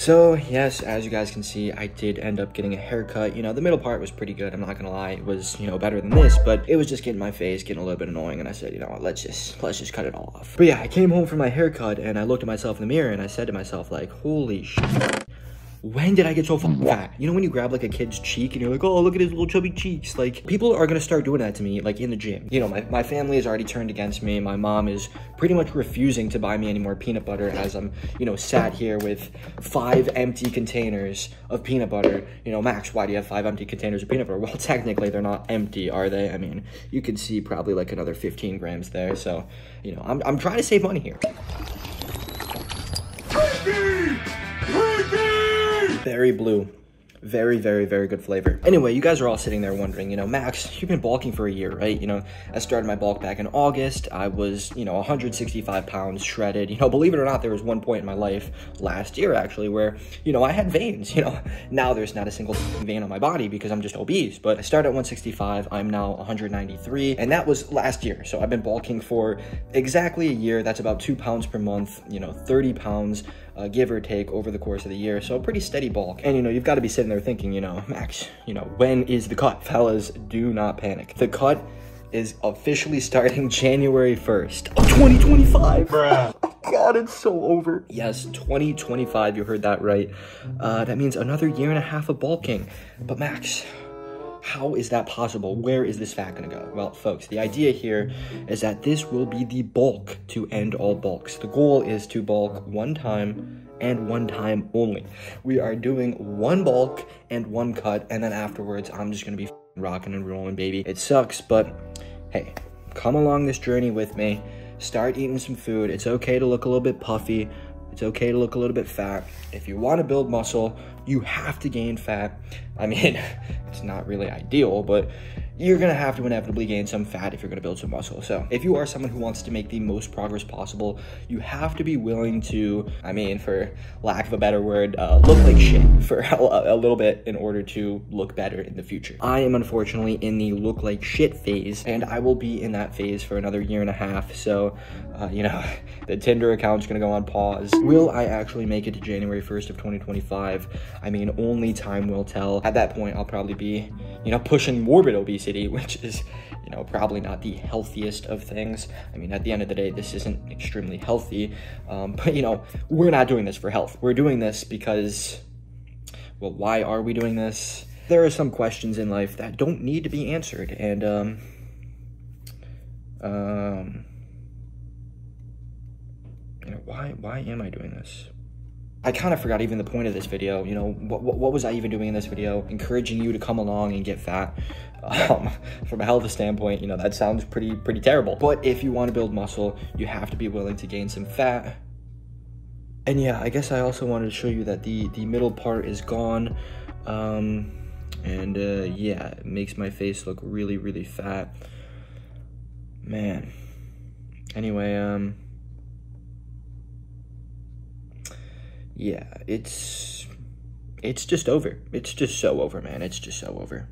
So yes, as you guys can see, I did end up getting a haircut. You know, the middle part was pretty good, I'm not gonna lie. It was, you know, better than this, but it was just getting my face, getting a little bit annoying, and I said, you know what, let's just cut it all off. But yeah, I came home from my haircut and I looked at myself in the mirror and I said to myself, like, holy shit. When did I get so fucking fat? You know when you grab like a kid's cheek and you're like, oh, look at his little chubby cheeks. Like, people are gonna start doing that to me, like in the gym. You know, my family is already turned against me. My mom is pretty much refusing to buy me any more peanut butter as I'm, you know, sat here with 5 empty containers of peanut butter. You know, Max, why do you have 5 empty containers of peanut butter? Well, technically they're not empty, are they? I mean, you could see probably like another 15 grams there. So, you know, I'm trying to save money here. Very blue. Very, very, very good flavor. Anyway, you guys are all sitting there wondering, you know, Max, you've been bulking for a year, right? You know, I started my bulk back in August. I was, you know, 165 pounds shredded. You know, believe it or not, there was one point in my life last year, actually, where, you know, I had veins, you know. Now there's not a single vein on my body because I'm just obese. But I started at 165. I'm now 193. And that was last year. So I've been bulking for exactly a year. That's about 2 pounds per month, you know, 30 pounds, give or take, over the course of the year. So a pretty steady bulk. And, you know, you've got to be sitting they're thinking, you know, Max, you know, when is the cut? Fellas, do not panic. The cut is officially starting January 1st of 2025. Bruh. God, it's so over. Yes, 2025, you heard that right. That means another 1.5 years of bulking. But Max, how is that possible? Where is this fat gonna go? Well, folks, the idea here is that this will be the bulk to end all bulks. The goal is to bulk one time and one time only. We are doing one bulk and one cut, and then afterwards, I'm just gonna be rocking and rolling, baby. It sucks, but hey, come along this journey with me. Start eating some food. It's okay to look a little bit puffy. It's okay to look a little bit fat. If you wanna build muscle, you have to gain fat. I mean, it's not really ideal, but you're gonna have to inevitably gain some fat if you're gonna build some muscle. So if you are someone who wants to make the most progress possible, you have to be willing to, I mean, for lack of a better word, look like shit for a little bit in order to look better in the future. I am unfortunately in the look like shit phase, and I will be in that phase for another 1.5 years. So, you know, the Tinder account's gonna go on pause. Will I actually make it to January 1st of 2025? I mean, only time will tell. At that point, I'll probably be, you know, pushing morbid obesity, which is, you know, probably not the healthiest of things. I mean, at the end of the day, this isn't extremely healthy, but, you know, we're not doing this for health. We're doing this because, well, why are we doing this? There are some questions in life that don't need to be answered, and, you know, why am I doing this? I kind of forgot even the point of this video. You know, what was I even doing in this video? Encouraging you to come along and get fat. From a health standpoint, you know, that sounds pretty terrible. But if you want to build muscle, you have to be willing to gain some fat. And yeah, I guess I also wanted to show you that the middle part is gone. And yeah, it makes my face look really, really fat. Man. Anyway, yeah, it's just over. It's just so over, man. It's just so over.